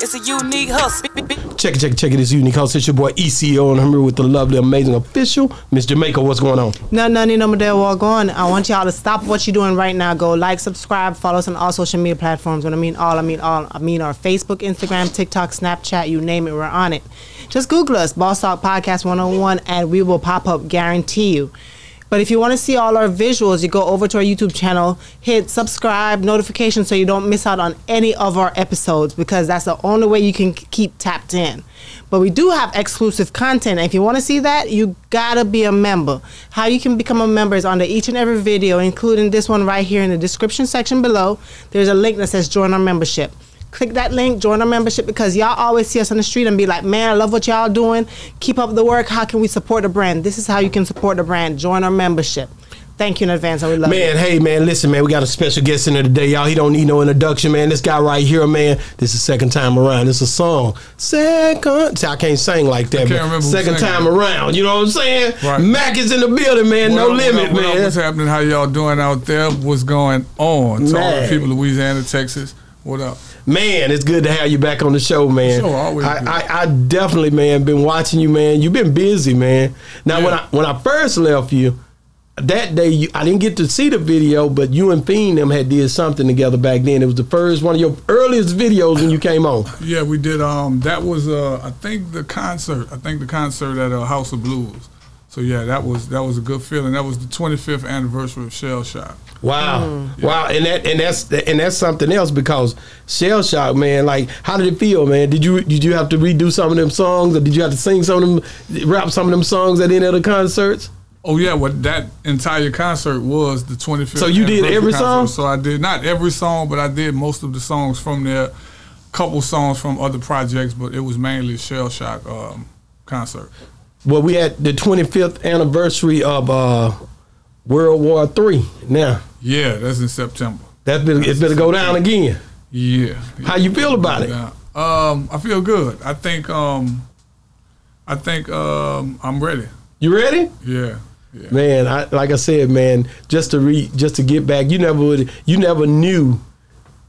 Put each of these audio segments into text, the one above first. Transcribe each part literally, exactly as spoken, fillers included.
It's a unique hustle. Check it, check it, check it. It's a unique hustle. It's your boy E C O, and I'm here with the lovely, amazing official, Miss Jamaica. What's going on? No, no, no, no, no, going. I want y'all to stop what you're doing right now. Go like, subscribe, follow us on all social media platforms. When I mean all, I mean all. I mean our Facebook, Instagram, TikTok, Snapchat, you name it, we're on it. Just Google us, Boss Talk Podcast one oh one, and we will pop up, guarantee you. But if you want to see all our visuals, you go over to our YouTube channel, hit subscribe, notification, so you don't miss out on any of our episodes, because that's the only way you can keep tapped in. But we do have exclusive content, and if you want to see that, you gotta be a member. How you can become a member is under each and every video, including this one right here in the description section below. There's a link that says join our membership. Click that link, join our membership, because y'all always see us on the street and be like, man, I love what y'all doing. Keep up the work. How can we support the brand? This is how you can support the brand. Join our membership. Thank you in advance. I would love man, you. Hey, man, listen, man, we got a special guest in there today, y'all. He don't need no introduction, man. This guy right here, man, this is second time around. It's a song. Second. I can't sing like that, man. Second time around. You know what I'm saying? Right. Mac is in the building, man. Well, no well, limit, well, man. Well, what's happening? How y'all doing out there? What's going on? To all the people in Louisiana, Texas. What up? Man, it's good to have you back on the show, man. Sure, always I, I, I definitely, man, been watching you, man. You've been busy, man. Now, yeah. when I when I first left you, that day, you, I didn't get to see the video, but you and Fiend them had did something together back then. It was the first one of your earliest videos when you came on. Yeah, we did. Um, that was, uh, I think, the concert. I think the concert at uh, House of Blues. So yeah, that was that was a good feeling. That was the twenty-fifth anniversary of Shell Shock. Wow, mm. yeah. wow, and that and that's and that's something else, because Shell Shock, man. Like, how did it feel, man? Did you did you have to redo some of them songs, or did you have to sing some of them, rap some of them songs at any of the concerts? Oh yeah, well, that entire concert was the twenty-fifth. So you did every song. So I did not every song, but I did most of the songs from there. Couple songs from other projects, but it was mainly Shell Shock um, concert. Well, we had the twenty-fifth anniversary of uh, World War Three. Now, yeah, that's in September. That's been that's it's been to go down again. Yeah, yeah. How you feel about it? Um, I feel good. I think um, I think um, I'm ready. You ready? Yeah. yeah. Man, I, like I said, man, just to re, just to get back, you never would, you never knew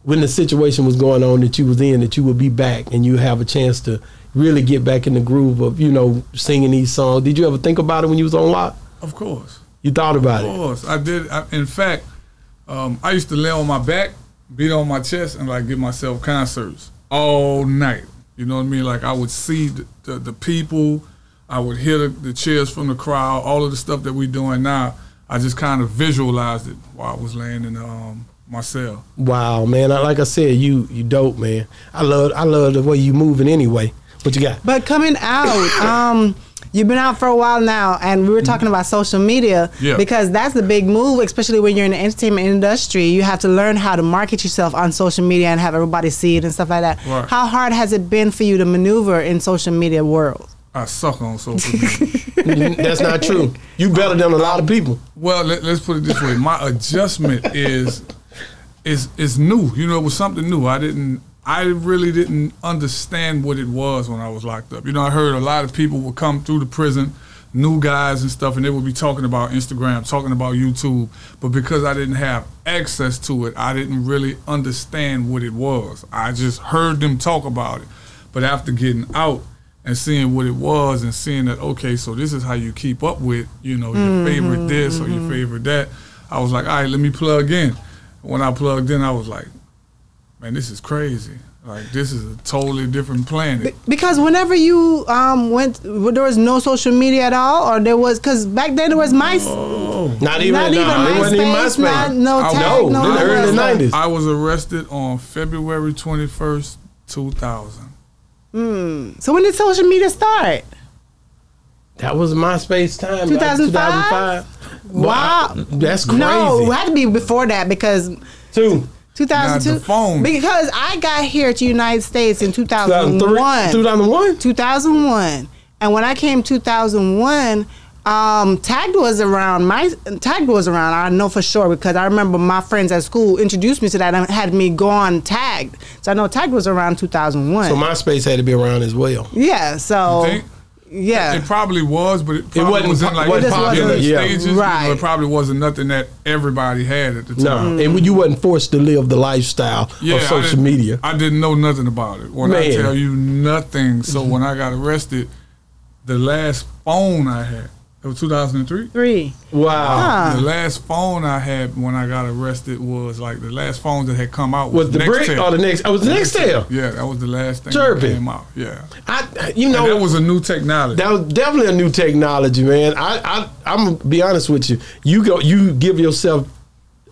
when the situation was going on that you was in that you would be back and you have a chance to really get back in the groove of, you know, singing these songs. Did you ever think about it when you was on lock? Of course. You thought about it? Of course. It. I did. I, in fact, um, I used to lay on my back, beat on my chest, and, like, give myself concerts all night. You know what I mean? Like, I would see the, the, the people. I would hear the, the cheers from the crowd. All of the stuff that we're doing now, I just kind of visualized it while I was laying in the um, myself. Wow, man. I, like I said, you you dope, man. I love, I love the way you moving anyway. What you got? But coming out, um, you've been out for a while now, and we were talking about social media, yeah. because that's the big move, especially when you're in the entertainment industry. You have to learn how to market yourself on social media and have everybody see it and stuff like that. Right. How hard has it been for you to maneuver in social media world? I suck on social media. That's not true. You better than a lot of people. Well, let, let's put it this way. My adjustment is, is, is new. You know, it was something new. I didn't... I really didn't understand what it was when I was locked up. You know, I heard a lot of people would come through the prison, new guys and stuff, and they would be talking about Instagram, talking about YouTube. But because I didn't have access to it, I didn't really understand what it was. I just heard them talk about it. But after getting out and seeing what it was and seeing that, okay, so this is how you keep up with, you know, your favorite this or your favorite that, I was like, all right, let me plug in. When I plugged in, I was like, man, this is crazy. Like, this is a totally different planet. Because whenever you um, went, there was no social media at all, or there was, because back then there was MySpace. Oh. Not even, not even no, MySpace. Even MySpace. Not, no, I, tag, no, no, the early nineties. I was arrested on February twenty-first, two thousand. Mm. So when did social media start? That was MySpace time. two thousand five? two thousand five. Wow. Well, I, that's crazy. No, it had to be before that, because... Two. two thousand two, because I got here to the United States in two thousand one. two thousand one? two thousand one. And when I came two thousand one, um, Tagged was around. My Tagged was around. I know for sure, because I remember my friends at school introduced me to that and had me go on Tagged. So I know Tagged was around two thousand one. So MySpace had to be around as well. Yeah. So. You think? Yeah, it probably was, but it probably it wasn't like it popular yeah. stages. Right. You know, it probably wasn't nothing that everybody had at the time. No, and you wasn't forced to live the lifestyle yeah, of social I media. I didn't know nothing about it. When Man. I tell you nothing, so when I got arrested, the last phone I had, it was two thousand three. Three. Wow. Huh. The last phone I had when I got arrested was like the last phones that had come out was, was the Nextel. brick or the next. Oh, it was the Nextel. Yeah, that was the last thing Turpin. that came out. Yeah. I, you know, and that was a new technology. That was definitely a new technology, man. I, I, I'm gonna be honest with you. You go, you give yourself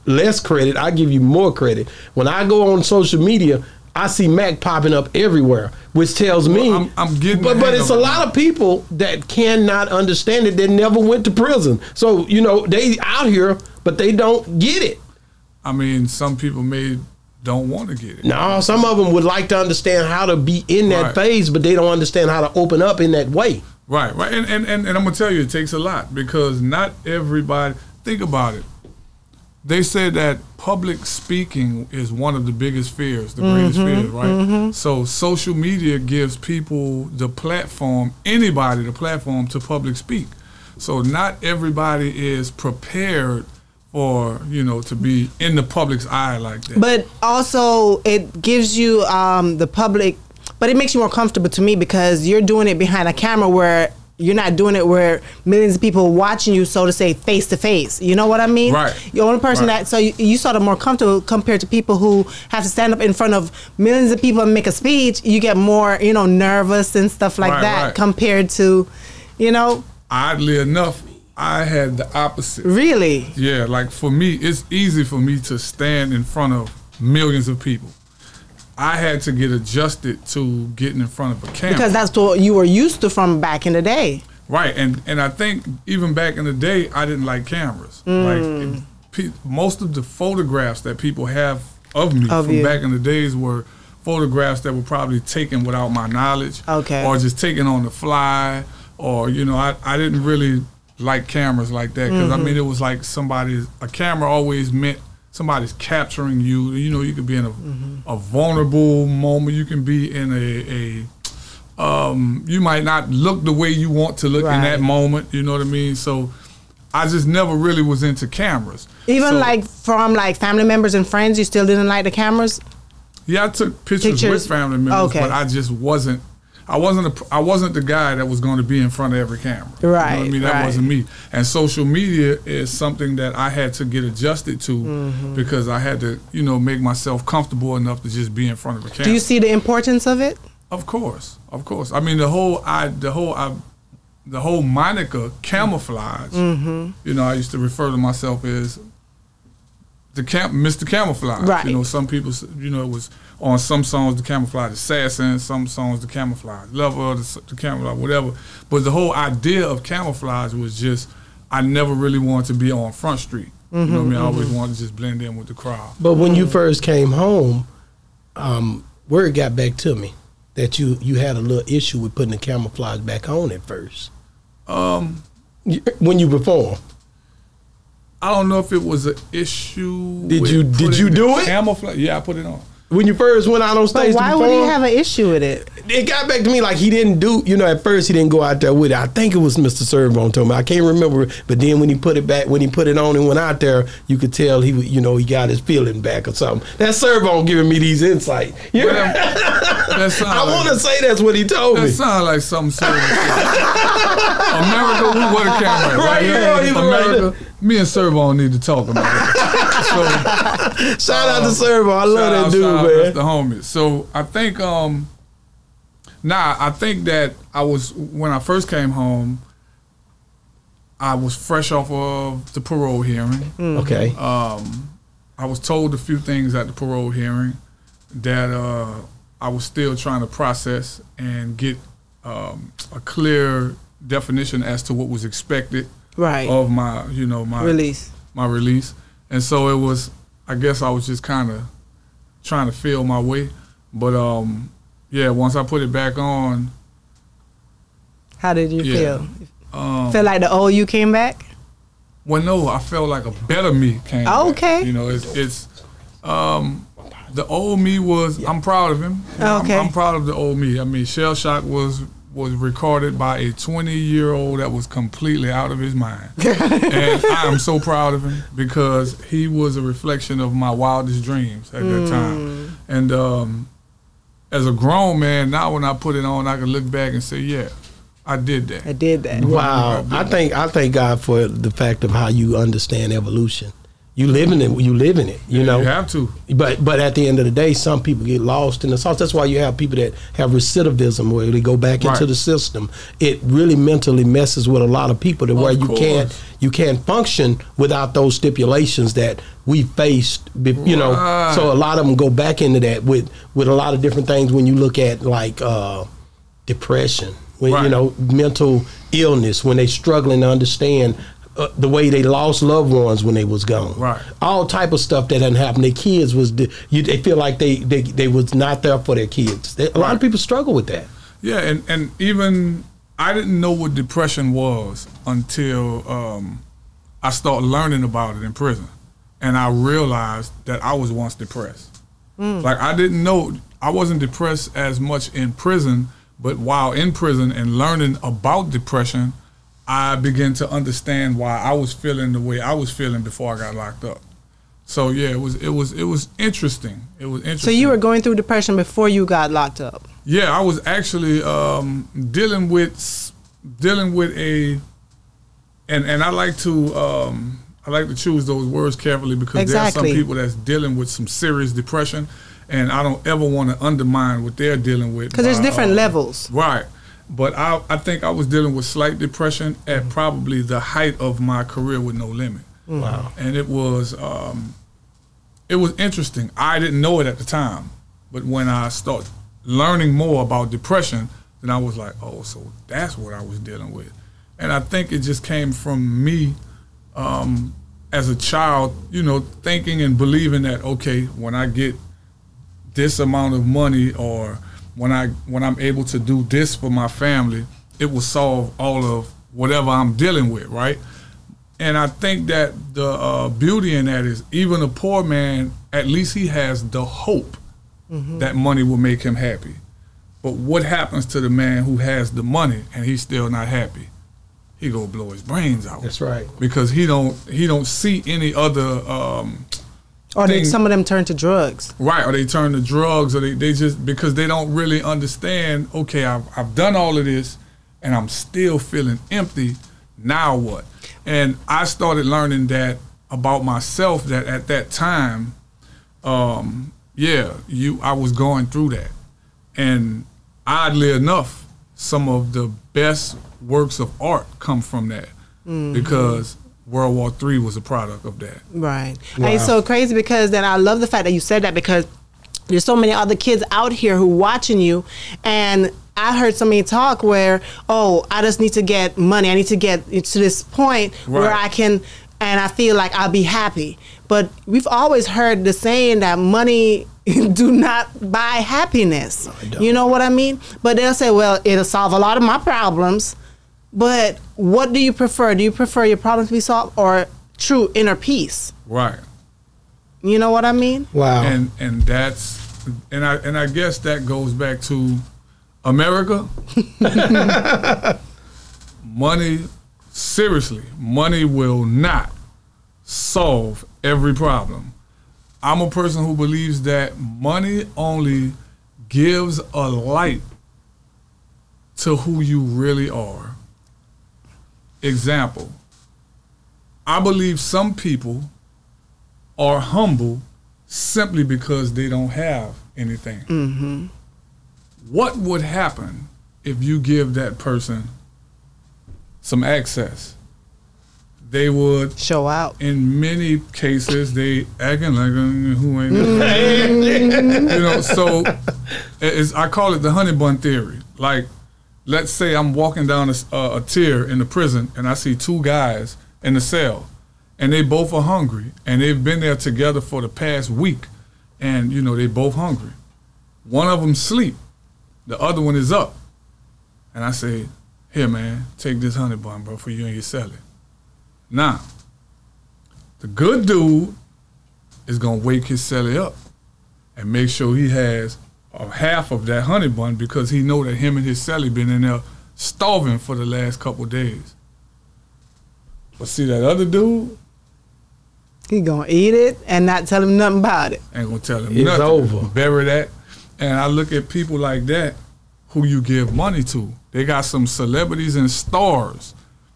less credit. I give you more credit. When I go on social media, I see Mac popping up everywhere, which tells me, well, I'm, I'm getting but, but it's a lot of people that cannot understand it. They never went to prison. So, you know, they out here, but they don't get it. I mean, some people may don't want to get it. No, some of them would like to understand how to be in that right. phase, but they don't understand how to open up in that way. Right, right. And, and, and, and I'm going to tell you, it takes a lot because not everybody, think about it. They say that public speaking is one of the biggest fears, the greatest mm-hmm, fears, right? Mm-hmm. So social media gives people the platform, anybody the platform to public speak. So not everybody is prepared for, you know, to be in the public's eye like that. But also it gives you um, the public, but it makes you more comfortable to me because you're doing it behind a camera where you're not doing it where millions of people watching you, so to say, face to face. You know what I mean? Right. You're the only person right. that, so you, you sort of more comfortable compared to people who have to stand up in front of millions of people and make a speech. You get more, you know, nervous and stuff like right, that right. compared to, you know. Oddly enough, I had the opposite. Really? Yeah, like for me, it's easy for me to stand in front of millions of people. I had to get adjusted to getting in front of a camera. Because that's what you were used to from back in the day. Right, and, and I think even back in the day, I didn't like cameras. Mm. Like, it, most of the photographs that people have of me of from you. back in the days were photographs that were probably taken without my knowledge. Okay. Or just taken on the fly. Or, you know, I, I didn't really like cameras like that. Because, mm-hmm. I mean, it was like somebody's, a camera always meant somebody's capturing you. You know, you could be in a, mm-hmm. a vulnerable moment. You can be in a, a um, you might not look the way you want to look right. in that moment. You know what I mean? So I just never really was into cameras. Even so, like from like family members and friends, you still didn't like the cameras? Yeah, I took pictures, pictures? with family members, okay. but I just wasn't, I wasn't, a, I wasn't the guy that was going to be in front of every camera. Right. You know what I mean? That right. wasn't me. And social media is something that I had to get adjusted to mm-hmm. because I had to, you know, make myself comfortable enough to just be in front of a camera. Do you see the importance of it? Of course, of course. I mean, the whole, I, the whole, I, the whole moniker camouflage. Mm-hmm. You know, I used to refer to myself as the camp, Mister Camouflage. Right. You know, some people, you know, it was. On some songs, the camouflage assassin, some songs, the camouflage lover, the, the camouflage, whatever. But the whole idea of camouflage was just, I never really wanted to be on Front Street. Mm-hmm, you know what I mean? Mm-hmm. I always wanted to just blend in with the crowd. But when you first came home, um, word got back to me that you, you had a little issue with putting the camouflage back on at first. Um, when you perform. I don't know if it was an issue. Did you, did you do it? Camouflage, yeah, I put it on. When you first went out on stage, but why to perform, would he have an issue with it? It got back to me like he didn't do, you know, at first he didn't go out there with it. I think it was Mister Servone told me. I can't remember, but then when he put it back, when he put it on and went out there, you could tell he, you know, he got his feeling back or something. That Servone giving me these insights. Yeah, well, that I like, want to say that's what he told that me. That sounds like something serious. America, we want a camera right, right here. here America, right me and Servone need to talk about it. So, shout um, out to Servone. I love that dude. Out, man. That's the homie. So I think, um, nah, I think that I was, when I first came home, I was fresh off of the parole hearing. Mm-hmm. Okay. Um, I was told a few things at the parole hearing that uh, I was still trying to process and get um, a clear definition as to what was expected right. of my, you know, my release. My release. And so it was, I guess I was just kind of trying to feel my way, but um, yeah. Once I put it back on, how did you yeah. feel? Um, feel like the old you came back? Well, no, I felt like a better me came. Oh, okay, back. You know, it's it's um, the old me was. Yeah. I'm proud of him. Okay, I'm, I'm proud of the old me. I mean, Shell Shock was was recorded by a twenty-year-old that was completely out of his mind. And I am so proud of him because he was a reflection of my wildest dreams at mm. that time. And um, as a grown man, now when I put it on, I can look back and say, yeah, I did that. I did that. Wow. I, I, did I thank that. I thank God for the fact of how you understand evolution. You live in it. You live in it. You yeah, know. You have to. But but at the end of the day, some people get lost in the sauce. That's why you have people that have recidivism, where they go back right. into the system. It really mentally messes with a lot of people, to of where you course. can't you can't function without those stipulations that we faced. You right. know. So a lot of them go back into that with with a lot of different things. When you look at like uh, depression, when right. you know, mental illness, when they struggling to understand. Uh, the way they lost loved ones when they was gone, right? All type of stuff that didn't happen. Their kids was de you, they feel like they, they they was not there for their kids. They, a right. lot of people struggle with that. Yeah, and and even I didn't know what depression was until um, I started learning about it in prison, and I realized that I was once depressed. Mm. Like I didn't know I wasn't depressed as much in prison, but while in prison and learning about depression, I began to understand why I was feeling the way I was feeling before I got locked up. So yeah, it was it was it was interesting. It was interesting. So you were going through depression before you got locked up? Yeah, I was actually um, dealing with dealing with a, and and I like to um, I like to choose those words carefully because exactly. there are some people that's dealing with some serious depression, and I don't ever want to undermine what they're dealing with. Because there's different uh, levels, right? But I, I think I was dealing with slight depression at mm-hmm. probably the height of my career with No Limit. Mm-hmm. Wow. And it was um, it was interesting. I didn't know it at the time, but when I started learning more about depression, then I was like, oh, so that's what I was dealing with. And I think it just came from me um, as a child, you know, thinking and believing that, okay, when I get this amount of money or When, I, when I'm able to do this for my family, it will solve all of whatever I'm dealing with, right? And I think that the uh, beauty in that is even a poor man, at least he has the hope mm-hmm. that money will make him happy. But what happens to the man who has the money and he's still not happy? He go blow his brains out. That's right. Because he don't, he don't see any other... Um, Or they, some of them turn to drugs. Right, or they turn to drugs, or they, they just, because they don't really understand, okay, I've, I've done all of this, and I'm still feeling empty, now what? And I started learning that about myself, that at that time, um, yeah, you, I was going through that. And oddly enough, some of the best works of art come from that, mm-hmm. because World War Three was a product of that. Right. Wow. And it's so crazy because then I love the fact that you said that, because there's so many other kids out here who are watching you, and I heard so many talk where, oh, I just need to get money. I need to get to this point right. where I can, and I feel like I'll be happy. But we've always heard the saying that money do not buy happiness. No, you know what I mean? But they'll say, well, it'll solve a lot of my problems. But what do you prefer? Do you prefer your problems to be solved or true inner peace? Right. You know what I mean? Wow. And and that's and I and I guess that goes back to America. Money, seriously, money will not solve every problem. I'm a person who believes that money only gives a light to who you really are. Example, I believe some people are humble simply because they don't have anything. Mm-hmm. What would happen if you give that person some access? They would show out. In many cases, they acting like who ain't mm-hmm. you know. So it's, I call it the honey bun theory. Like, let's say I'm walking down a, uh, a tier in the prison and I see two guys in the cell and they both are hungry and they've been there together for the past week and, you know, they both hungry. One of them sleep. The other one is up. And I say, here, man, take this honey bun, bro, for you and your cellie. Now, the good dude is going to wake his cellie up and make sure he has or half of that honey bun because he know that him and his Sally been in there starving for the last couple of days. But see that other dude? He gonna eat it and not tell him nothing about it. Ain't gonna tell him nothing. It's over. Bury that. And I look at people like that who you give money to. They got some celebrities and stars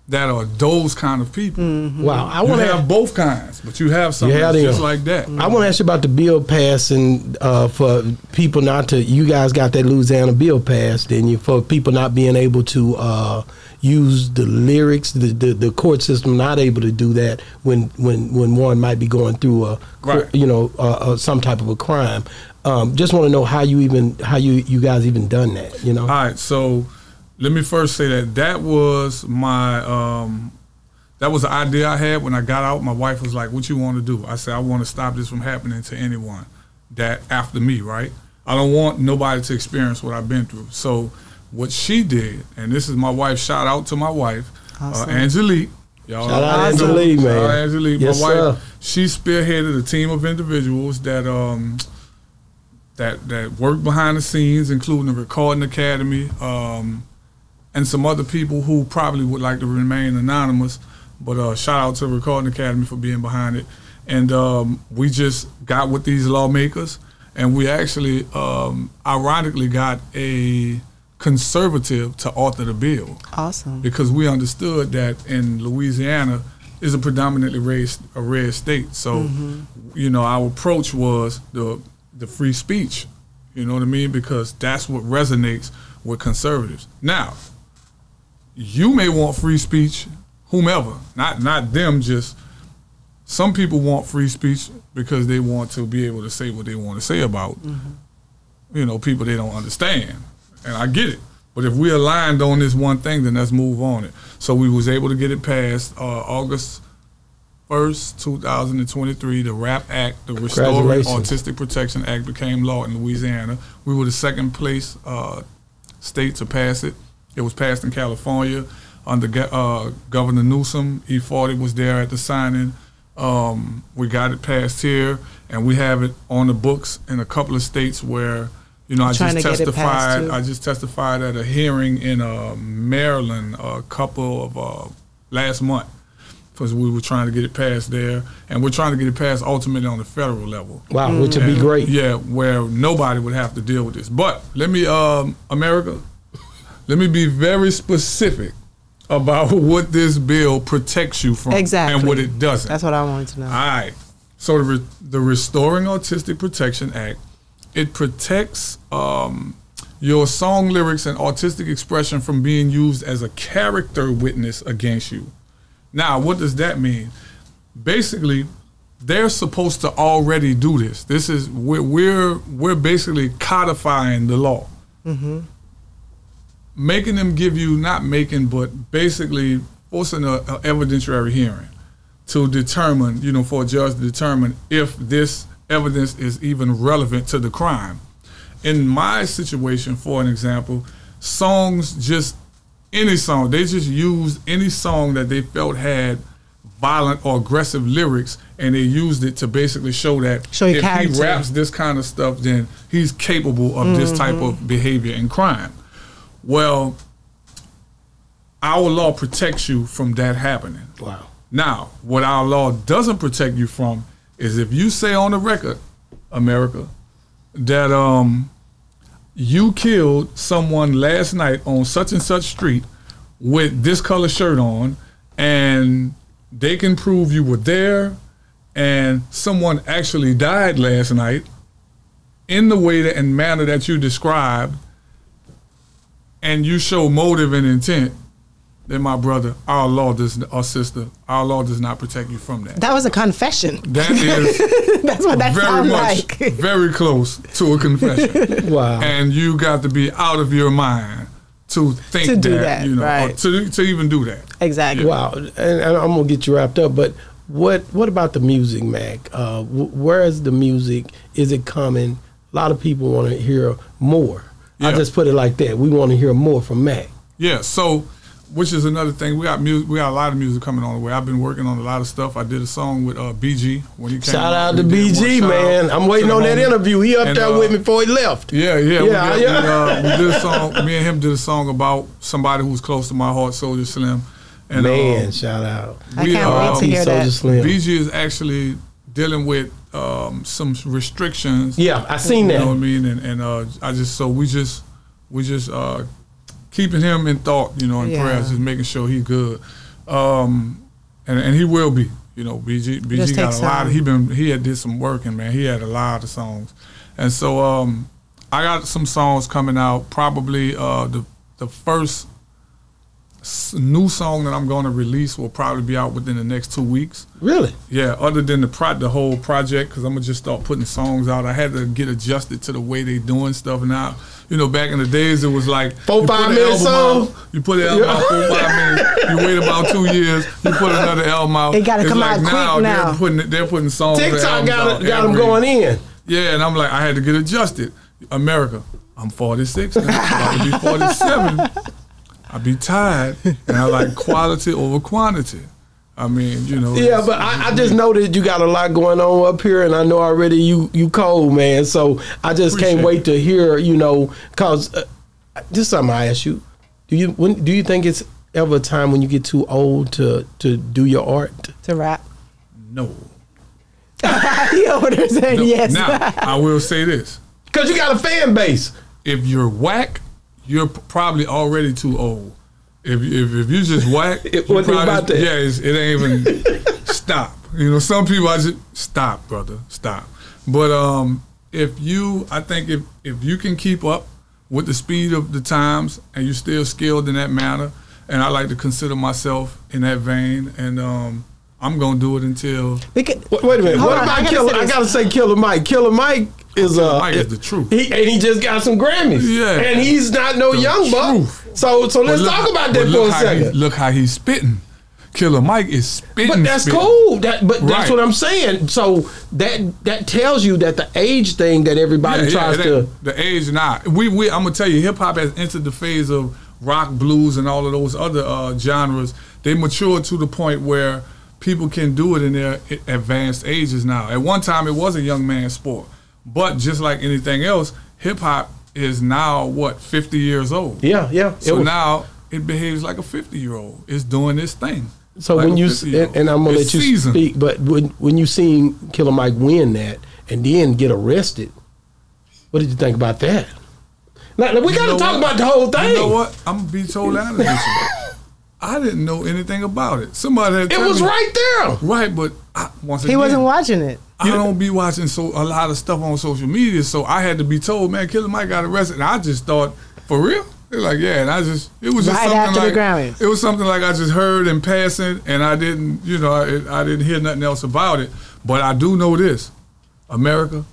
that are those kind of people. Mm-hmm. Wow. I want to have both kinds, but you have something yeah, that's just like that. Mm-hmm. I want to ask you about the bill passing uh, for people not to, you guys got that Louisiana bill passed, didn't you, for people not being able to uh, use the lyrics, the, the the court system not able to do that when when, when one might be going through a, right. you know, uh, uh, some type of a crime. Um, just want to know how you even, how you, you guys even done that, you know? All right, so let me first say that that was my, um, that was the idea I had when I got out. My wife was like, what you want to do? I said, I want to stop this from happening to anyone that after me, right? I don't want nobody to experience what I've been through. So what she did, and this is my wife, shout out to my wife, awesome. uh, Angelique. Y'all shout out Angelique, man. Shout out Angelique. Yes, my wife, sir. She spearheaded a team of individuals that, um, that, that worked behind the scenes, including the Recording Academy, um, and some other people who probably would like to remain anonymous, but uh, shout out to the Recording Academy for being behind it. And um, we just got with these lawmakers, and we actually, um, ironically, got a conservative to author the bill. Awesome. Because we understood that in Louisiana is a predominantly race, a red state. So, mm-hmm. you know, our approach was the, the free speech, you know what I mean? Because that's what resonates with conservatives. Now, you may want free speech, whomever, not not them, just some people want free speech because they want to be able to say what they want to say about, mm-hmm. you know, people they don't understand. And I get it. But if we're aligned on this one thing, then let's move on it. So we was able to get it passed uh, August first, two thousand twenty-three. The RAP Act, the Restoring Artistic Protection Act became law in Louisiana. We were the second place uh, state to pass it. It was passed in California under uh, Governor Newsom. E forty was there at the signing. Um, we got it passed here, and we have it on the books in a couple of states where, you know, I just testified. I just testified at a hearing in uh, Maryland a couple of uh, last month because we were trying to get it passed there, and we're trying to get it passed ultimately on the federal level. Wow, mm-hmm. which would be great. Yeah, where nobody would have to deal with this. But let me, um, America. Let me be very specific about what this bill protects you from exactly. and what it doesn't. That's what I wanted to know. All right. So the, Re the Restoring Artistic Protection Act, it protects um, your song lyrics and artistic expression from being used as a character witness against you. Now, what does that mean? Basically, they're supposed to already do this. This is we're we're, we're basically codifying the law. Mm-hmm. Making them give you, not making, but basically forcing an evidentiary hearing to determine, you know, for a judge to determine if this evidence is even relevant to the crime. In my situation, for an example, songs, just any song, they just used any song that they felt had violent or aggressive lyrics, and they used it to basically show that show if character. He raps this kind of stuff, then he's capable of mm-hmm. this type of behavior and crime. Well, our law protects you from that happening. Wow. Now, what our law doesn't protect you from is if you say on the record, America, that um, you killed someone last night on such and such street with this color shirt on, and they can prove you were there, and someone actually died last night in the way that, and manner that you described, and you show motive and intent, then my brother, our law does, our sister, our law does not protect you from that. That was a confession. That is that's what that very much, like. Very close to a confession. Wow. And you got to be out of your mind to think to that, do that, you know, right. or to to even do that. Exactly. Yeah. Wow. And, and I'm gonna get you wrapped up, but what what about the music, Mac? Uh, where is the music? Is it coming? A lot of people want to hear more. Yeah. I just put it like that. We want to hear more from Mac. Yeah, so which is another thing. We got music. We got a lot of music coming on the way. I've been working on a lot of stuff. I did a song with uh, B G when he came. Shout out to B G, man. I'm waiting on that interview. He up and, there uh, with me before he left. Yeah, yeah. Yeah, we, yeah. We, uh, we did a song. Me and him did a song about somebody who's close to my heart, Soulja Slim. And, man, um, shout out. I we, can't uh, wait to hear that. Slim. B G is actually dealing with um, some restrictions. Yeah, I seen that. You know what I mean? And, and uh, I just so we just we just. Uh, Keeping him in thought, you know, in yeah. prayers, just making sure he's good, um, and and he will be, you know. B G B G got a time. lot. Of, he been he had did some work and man, he had a lot of songs, and so um, I got some songs coming out. Probably uh, the the first new song that I'm going to release will probably be out within the next two weeks. Really? Yeah. Other than the pro the whole project, because I'm gonna just start putting songs out. I had to get adjusted to the way they doing stuff now. You know, back in the days, it was like four five minutes song. You put an album out four five minutes. You wait about two years. You put another album out. It gotta it's come like out now, quick now. They're putting they're putting songs. TikTok got got them going in. Yeah, and I'm like, I had to get adjusted. America, I'm forty-six now. I'm about to be forty-seven. I be tired, and I like quality over quantity. I mean, you know. Yeah, but I, I just know that you got a lot going on up here, and I know already you you cold, man. So I just Appreciate can't wait it. to hear, you know, because uh, this is something I ask you. Do you when do you think it's ever a time when you get too old to to do your art? To rap? No. He over there saying no. yes. Now, I will say this. Because you got a fan base. If you're whack, you're probably already too old. If if, if you just whack, it wasn't about that. Yeah, it's, it ain't even stop. You know, some people I just stop, brother, stop. But um, if you, I think if if you can keep up with the speed of the times and you're still skilled in that manner, and I like to consider myself in that vein, and um, I'm gonna do it until. We could, wait, wait a minute. What on, about I Killer? I gotta say, Killer Mike. Killer Mike. Is uh, Mike is the truth, he, and he just got some Grammys. Yeah, and he's not no the young buck. So, so let's look, talk about that for a second. He, look how he's spitting. Killer Mike is spitting. But that's spittin'. cool. That, but right. that's what I'm saying. So that that tells you that the age thing that everybody yeah, tries yeah, to the age. Not we, we. I'm gonna tell you, hip hop has entered the phase of rock, blues, and all of those other uh, genres. They matured to the point where people can do it in their advanced ages now. At one time, it was a young man's sport. But just like anything else, hip hop is now what fifty years old. Yeah, yeah. So it now it behaves like a fifty year old. It's doing this thing. So like when you and, and I'm gonna it's let you seasoned. speak, but when when you seen Killer Mike win that and then get arrested, what did you think about that? Now, we got to talk what? about the whole thing. You know what? I'm gonna be told out of this. I didn't know anything about it. Somebody had it was me. right there. Right, but I, once he again, wasn't watching it. I don't be watching so a lot of stuff on social media, so I had to be told, man, Killer Mike got arrested, and I just thought, for real? They're like, yeah, and I just it was just right something after like the it was something like I just heard in passing, and I didn't, you know, I, I didn't hear nothing else about it. But I do know this, America,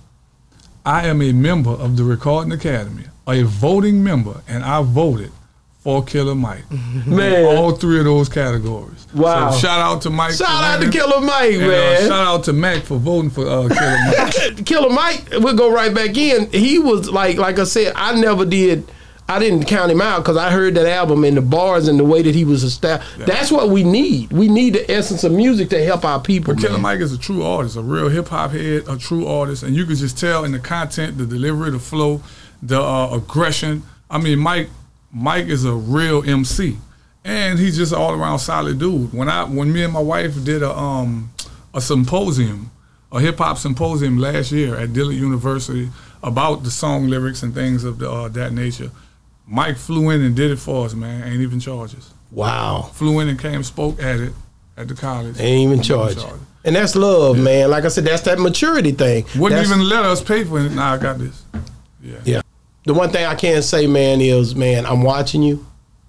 I am a member of the Recording Academy, a voting member, and I voted for Killer Mike, man, in all three of those categories. Wow! So shout out to Mike. Shout out to Killer Mike, and, man. Uh, shout out to Mac for voting for uh, Killer Mike. Killer Mike, we'll go right back in. He was like, like I said, I never did. I didn't count him out because I heard that album in the bars and the way that he was established. Yeah. That's what we need. We need the essence of music to help our people. But Killer Mike is a true artist, a real hip hop head, a true artist, and you could just tell in the content, the delivery, the flow, the uh, aggression. I mean, Mike. Mike is a real M C, and he's just an all around solid dude. When I, when me and my wife did a um a symposium, a hip hop symposium last year at Dillard University about the song lyrics and things of the, uh, that nature, Mike flew in and did it for us, man. Ain't even charges. Wow. Flew in and came, spoke at it at the college. Ain't even charges. And that's love, yeah. man. Like I said, that's that maturity thing. Wouldn't that's even let us pay for it. Nah, I got this. Yeah. Yeah. The one thing I can say, man, is, man, I'm watching you.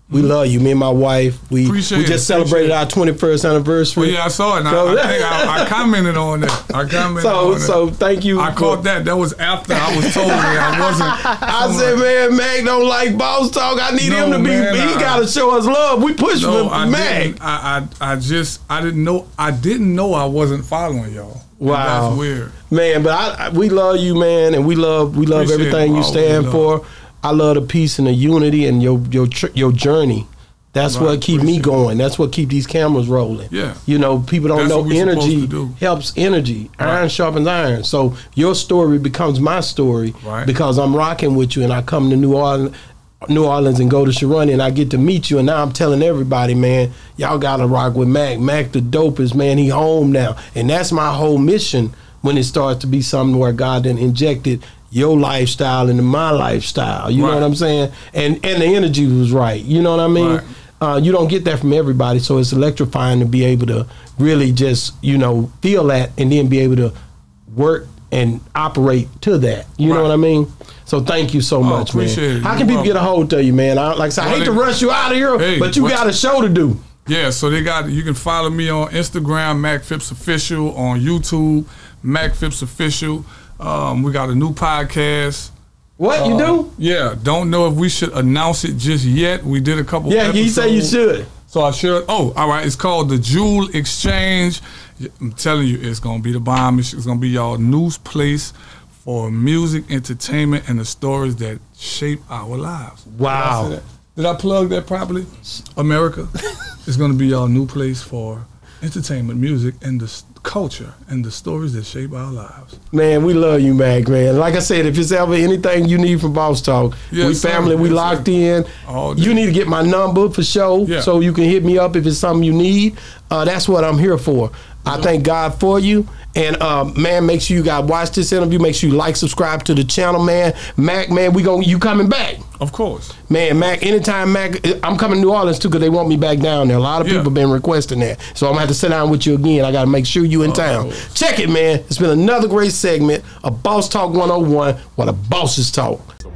We love you. Me and my wife, we appreciate we just it, celebrated our twenty-first anniversary. Well, yeah, I saw it. And so, I, I think I, I commented on that. I commented so, on so that. So thank you. I caught that. That was after I was told that I wasn't. I someone. said, man, Mac don't like Boss Talk. I need no, him to be. Man, he I, gotta show us love. We pushed no, for I Mac. I, I I just I didn't know I didn't know I wasn't following y'all. Wow, that's weird, man. But I, I we love you, man, and we love we love Appreciate everything you stand for. I love the peace and the unity and your your your journey That's right. What keep me going. That's what keep these cameras rolling. Yeah. You know, people don't That's know energy helps energy. Right. Iron sharpens iron. So your story becomes my story right. because I'm rocking with you and I come to New Orleans New Orleans and go to Sharon and I get to meet you and now I'm telling everybody, man, y'all gotta rock with Mac. Mac the dopest, man, he home now. And that's my whole mission when it starts to be something where God then injected your lifestyle into my lifestyle. You right. know what I'm saying? And and the energy was right. You know what I mean? Right. Uh, you don't get that from everybody, so it's electrifying to be able to really just, you know, feel that and then be able to work and operate to that. You right. know what I mean? So thank you so much, oh, man. It. How can people get a hold of you, man? I, like I said, well, I hate they, to rush you out of here, hey, but you got a show to do. Yeah, so they got. You can follow me on Instagram, Mac Phipps Official, on YouTube, Mac Phipps Official. Um, we got a new podcast. What, you uh, do? Yeah, don't know if we should announce it just yet. We did a couple yeah, episodes. Yeah, you say you should. So I should. Oh, all right. It's called The Jewel Exchange. I'm telling you, it's going to be the bomb. It's going to be y'all news place for music, entertainment, and the stories that shape our lives. Wow. Did I, Did I plug that properly? America. It's going to be y'all new place for entertainment, music, and the culture and the stories that shape our lives. Man, we love you, Mac, man. Like I said, if it's ever anything you need from Boss Talk, yes, we family, yes, we locked sir. in. You need to get my number for sure, yeah. so you can hit me up if it's something you need. Uh, that's what I'm here for. I yeah. thank God for you. And, uh, man, make sure you guys watch this interview. Make sure you like, subscribe to the channel, man. Mac, man, we gonna, you coming back. Of course. Man, Mac, anytime, Mac, I'm coming to New Orleans, too, because they want me back down there. A lot of yeah. people been requesting that. So I'm going to have to sit down with you again. I got to make sure you in oh, town. Check it, man. It's been another great segment of Boss Talk one oh one, where the bosses talk.